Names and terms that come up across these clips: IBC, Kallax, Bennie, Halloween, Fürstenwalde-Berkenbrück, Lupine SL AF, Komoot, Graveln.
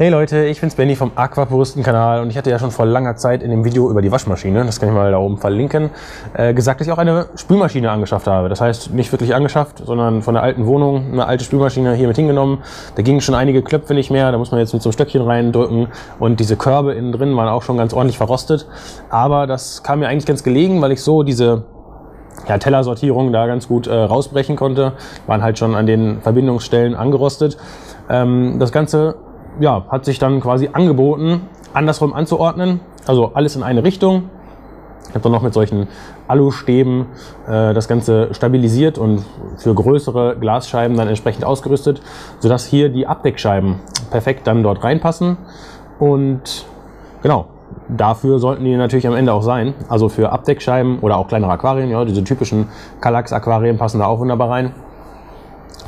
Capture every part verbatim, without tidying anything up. Hey Leute, ich bin's Benny vom AquaPuristen-Kanal und ich hatte ja schon vor langer Zeit in dem Video über die Waschmaschine, das kann ich mal da oben verlinken, äh, gesagt, dass ich auch eine Spülmaschine angeschafft habe. Das heißt, nicht wirklich angeschafft, sondern von der alten Wohnung eine alte Spülmaschine hier mit hingenommen. Da gingen schon einige Klöpfe nicht mehr, da muss man jetzt mit so einem Stöckchen reindrücken und diese Körbe innen drin waren auch schon ganz ordentlich verrostet. Aber das kam mir eigentlich ganz gelegen, weil ich so diese ja, Tellersortierung da ganz gut äh, rausbrechen konnte. Waren halt schon an den Verbindungsstellen angerostet. Ähm, das Ganze ja, hat sich dann quasi angeboten, andersrum anzuordnen, also alles in eine Richtung. Ich habe dann noch mit solchen Alustäben äh, das Ganze stabilisiert und für größere Glasscheiben dann entsprechend ausgerüstet, sodass hier die Abdeckscheiben perfekt dann dort reinpassen. Und genau, dafür sollten die natürlich am Ende auch sein. Also für Abdeckscheiben oder auch kleinere Aquarien, ja, diese typischen Kallax-Aquarien passen da auch wunderbar rein.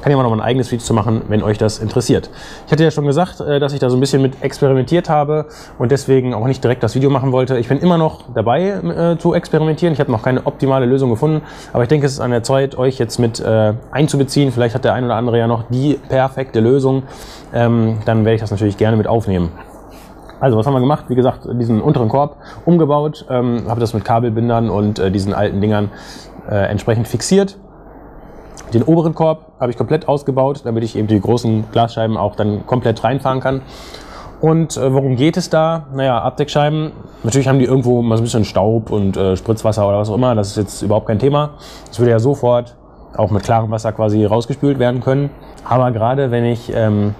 Kann ich mal noch ein eigenes Video zu machen, wenn euch das interessiert. Ich hatte ja schon gesagt, dass ich da so ein bisschen mit experimentiert habe und deswegen auch nicht direkt das Video machen wollte. Ich bin immer noch dabei äh, zu experimentieren. Ich habe noch keine optimale Lösung gefunden, aber ich denke, es ist an der Zeit, euch jetzt mit äh, einzubeziehen. Vielleicht hat der ein oder andere ja noch die perfekte Lösung. Ähm, dann werde ich das natürlich gerne mit aufnehmen. Also, was haben wir gemacht? Wie gesagt, diesen unteren Korb umgebaut, ähm, habe das mit Kabelbindern und äh, diesen alten Dingern äh, entsprechend fixiert. Den oberen Korb habe ich komplett ausgebaut, damit ich eben die großen Glasscheiben auch dann komplett reinfahren kann. Und äh, worum geht es da? Naja, Abdeckscheiben, natürlich haben die irgendwo mal so ein bisschen Staub und äh, Spritzwasser oder was auch immer, das ist jetzt überhaupt kein Thema. Das würde ja sofort auch mit klarem Wasser quasi rausgespült werden können. Aber gerade wenn ich ähm,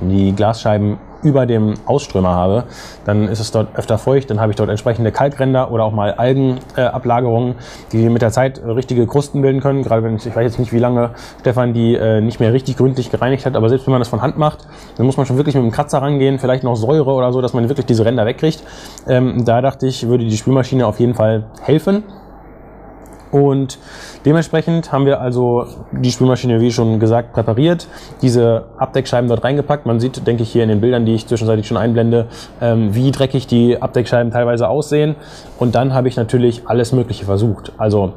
die Glasscheiben über dem Ausströmer habe, dann ist es dort öfter feucht, dann habe ich dort entsprechende Kalkränder oder auch mal Algenablagerungen, äh, die mit der Zeit äh, richtige Krusten bilden können, gerade wenn, ich weiß jetzt nicht, wie lange Stefan die äh, nicht mehr richtig gründlich gereinigt hat, aber selbst wenn man das von Hand macht, dann muss man schon wirklich mit dem Kratzer rangehen, vielleicht noch Säure oder so, dass man wirklich diese Ränder wegkriegt. Ähm, da dachte ich, würde die Spülmaschine auf jeden Fall helfen. Und dementsprechend haben wir also die Spülmaschine, wie schon gesagt, präpariert, diese Abdeckscheiben dort reingepackt. Man sieht, denke ich, hier in den Bildern, die ich zwischenzeitlich schon einblende, wie dreckig die Abdeckscheiben teilweise aussehen. Und dann habe ich natürlich alles Mögliche versucht. Also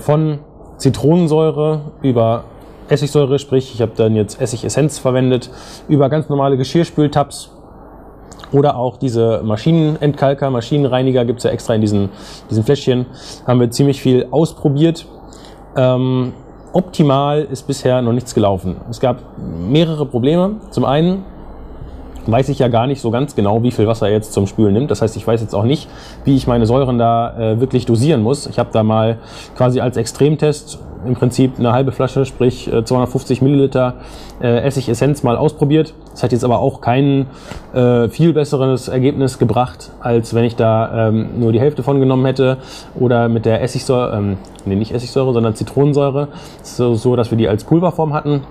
von Zitronensäure über Essigsäure, sprich, ich habe dann jetzt Essigessenz verwendet, über ganz normale Geschirrspültabs. Oder auch diese Maschinenentkalker, Maschinenreiniger gibt es ja extra in diesen, diesen Fläschchen. Haben wir ziemlich viel ausprobiert. Ähm, optimal ist bisher noch nichts gelaufen. Es gab mehrere Probleme. Zum einen weiß ich ja gar nicht so ganz genau, wie viel Wasser jetzt zum Spülen nimmt. Das heißt, ich weiß jetzt auch nicht, wie ich meine Säuren da äh, wirklich dosieren muss. Ich habe da mal quasi als Extremtest im Prinzip eine halbe Flasche, sprich zweihundertfünfzig Milliliter äh, Essigessenz mal ausprobiert. Das hat jetzt aber auch kein äh, viel besseres Ergebnis gebracht, als wenn ich da ähm, nur die Hälfte von genommen hätte oder mit der Essigsäure, ähm, nee, nicht Essigsäure, sondern Zitronensäure, so, so dass wir die als Pulverform hatten.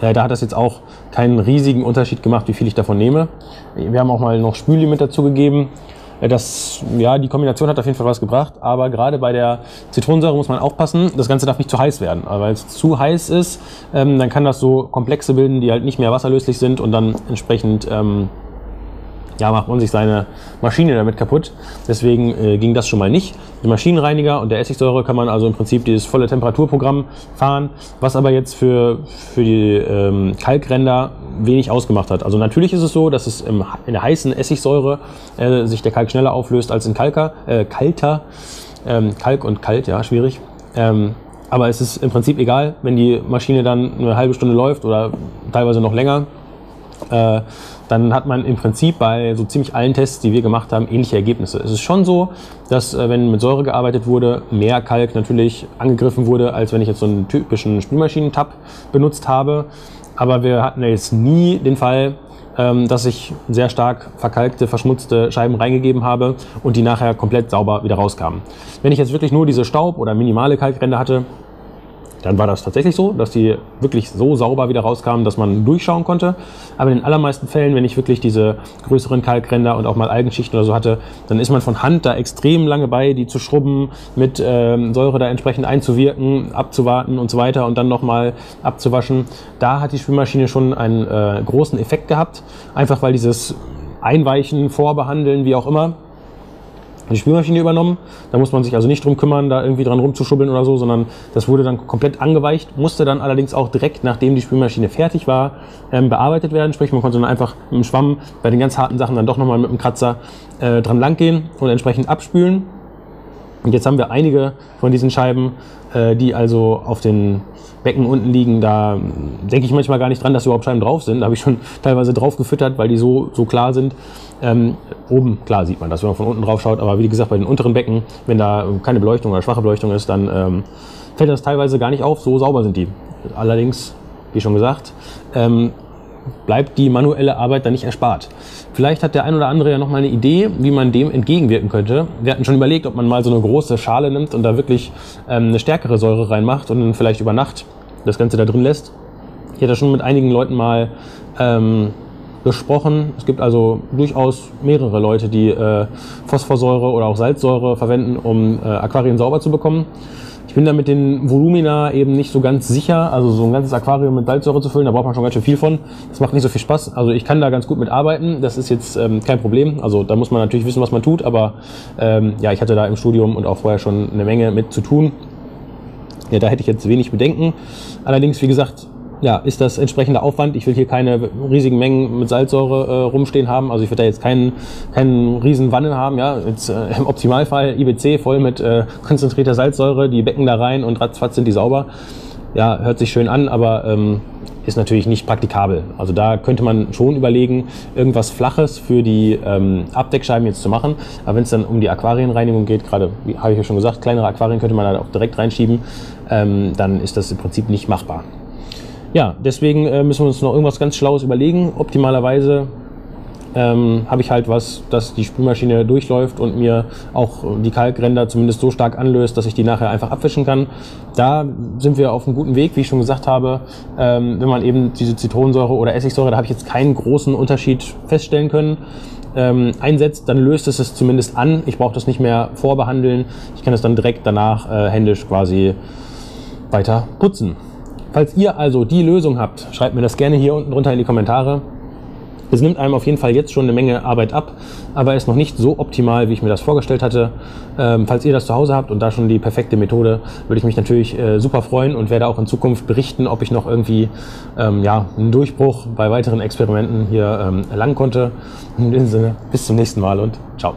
Da hat das jetzt auch keinen riesigen Unterschied gemacht, wie viel ich davon nehme. Wir haben auch mal noch Spüllimit dazu gegeben. Das, ja, die Kombination hat auf jeden Fall was gebracht, aber gerade bei der Zitronensäure muss man aufpassen, das Ganze darf nicht zu heiß werden. Aber wenn es zu heiß ist, ähm, dann kann das so Komplexe bilden, die halt nicht mehr wasserlöslich sind und dann entsprechend ähm, ja, macht man sich seine Maschine damit kaputt. Deswegen äh, ging das schon mal nicht. Den Maschinenreiniger und der Essigsäure kann man also im Prinzip dieses volle Temperaturprogramm fahren, was aber jetzt für, für die ähm, Kalkränder wenig ausgemacht hat. Also natürlich ist es so, dass es im, in der heißen Essigsäure äh, sich der Kalk schneller auflöst als in Kalker, äh, kalter. Ähm, Kalk und kalt, ja, schwierig. Ähm, aber es ist im Prinzip egal, wenn die Maschine dann eine halbe Stunde läuft oder teilweise noch länger. Äh, dann hat man im Prinzip bei so ziemlich allen Tests, die wir gemacht haben, ähnliche Ergebnisse. Es ist schon so, dass äh, wenn mit Säure gearbeitet wurde, mehr Kalk natürlich angegriffen wurde, als wenn ich jetzt so einen typischen Spülmaschinentab benutzt habe. Aber wir hatten ja jetzt nie den Fall, ähm, dass ich sehr stark verkalkte, verschmutzte Scheiben reingegeben habe und die nachher komplett sauber wieder rauskamen. Wenn ich jetzt wirklich nur diese Staub- oder minimale Kalkränder hatte, dann war das tatsächlich so, dass die wirklich so sauber wieder rauskamen, dass man durchschauen konnte. Aber in den allermeisten Fällen, wenn ich wirklich diese größeren Kalkränder und auch mal Algenschichten oder so hatte, dann ist man von Hand da extrem lange bei, die zu schrubben, mit ähm, Säure da entsprechend einzuwirken, abzuwarten und so weiter und dann nochmal abzuwaschen. Da hat die Spülmaschine schon einen äh, großen Effekt gehabt, einfach weil dieses Einweichen, Vorbehandeln, wie auch immer, die Spülmaschine übernommen. Da muss man sich also nicht drum kümmern, da irgendwie dran rumzuschubbeln oder so, sondern das wurde dann komplett angeweicht, musste dann allerdings auch direkt, nachdem die Spülmaschine fertig war, ähm, bearbeitet werden. Sprich, man konnte dann einfach mit dem Schwamm bei den ganz harten Sachen dann doch nochmal mit dem Kratzer äh, dran lang gehen und entsprechend abspülen. Und jetzt haben wir einige von diesen Scheiben, äh, die also auf den Becken unten liegen. Da denke ich manchmal gar nicht dran, dass überhaupt Scheiben drauf sind. Da habe ich schon teilweise drauf gefüttert, weil die so, so klar sind. Ähm, oben, klar sieht man das, wenn man von unten drauf schaut. Aber wie gesagt, bei den unteren Becken, wenn da keine Beleuchtung oder schwache Beleuchtung ist, dann ähm, fällt das teilweise gar nicht auf. So sauber sind die. Allerdings, wie schon gesagt, ähm, bleibt die manuelle Arbeit dann nicht erspart. Vielleicht hat der ein oder andere ja noch mal eine Idee, wie man dem entgegenwirken könnte. Wir hatten schon überlegt, ob man mal so eine große Schale nimmt und da wirklich ähm, eine stärkere Säure reinmacht und dann vielleicht über Nacht das Ganze da drin lässt. Ich hatte schon mit einigen Leuten mal ähm, gesprochen. Es gibt also durchaus mehrere Leute, die äh, Phosphorsäure oder auch Salzsäure verwenden, um äh, Aquarien sauber zu bekommen. Ich bin da mit den Volumina eben nicht so ganz sicher, also so ein ganzes Aquarium mit Salzsäure zu füllen, da braucht man schon ganz schön viel von. Das macht nicht so viel Spaß, also ich kann da ganz gut mit arbeiten, das ist jetzt ähm, kein Problem. Also da muss man natürlich wissen, was man tut, aber ähm, ja, ich hatte da im Studium und auch vorher schon eine Menge mit zu tun. Ja, da hätte ich jetzt wenig Bedenken. Allerdings, wie gesagt, ja, ist das entsprechender Aufwand. Ich will hier keine riesigen Mengen mit Salzsäure äh, rumstehen haben. Also ich werde da jetzt keinen, keinen riesen Wandel haben. Ja, jetzt, äh, im Optimalfall I B C voll mit äh, konzentrierter Salzsäure, die Becken da rein und ratzfatz sind die sauber. Ja, hört sich schön an, aber ähm, ist natürlich nicht praktikabel. Also da könnte man schon überlegen, irgendwas Flaches für die ähm, Abdeckscheiben jetzt zu machen. Aber wenn es dann um die Aquarienreinigung geht, gerade, wie habe ich ja schon gesagt, kleinere Aquarien könnte man da auch direkt reinschieben, ähm, dann ist das im Prinzip nicht machbar. Ja, deswegen müssen wir uns noch irgendwas ganz Schlaues überlegen. Optimalerweise ähm, habe ich halt was, dass die Spülmaschine durchläuft und mir auch die Kalkränder zumindest so stark anlöst, dass ich die nachher einfach abwischen kann. Da sind wir auf einem guten Weg, wie ich schon gesagt habe. Ähm, wenn man eben diese Zitronensäure oder Essigsäure, da habe ich jetzt keinen großen Unterschied feststellen können, ähm, einsetzt, dann löst es es zumindest an. Ich brauche das nicht mehr vorbehandeln. Ich kann es dann direkt danach äh, händisch quasi weiter putzen. Falls ihr also die Lösung habt, schreibt mir das gerne hier unten drunter in die Kommentare. Es nimmt einem auf jeden Fall jetzt schon eine Menge Arbeit ab, aber ist noch nicht so optimal, wie ich mir das vorgestellt hatte. Ähm, falls ihr das zu Hause habt und da schon die perfekte Methode, würde ich mich natürlich äh, super freuen und werde auch in Zukunft berichten, ob ich noch irgendwie ähm, ja, einen Durchbruch bei weiteren Experimenten hier ähm, erlangen konnte. In dem Sinne, bis zum nächsten Mal und ciao.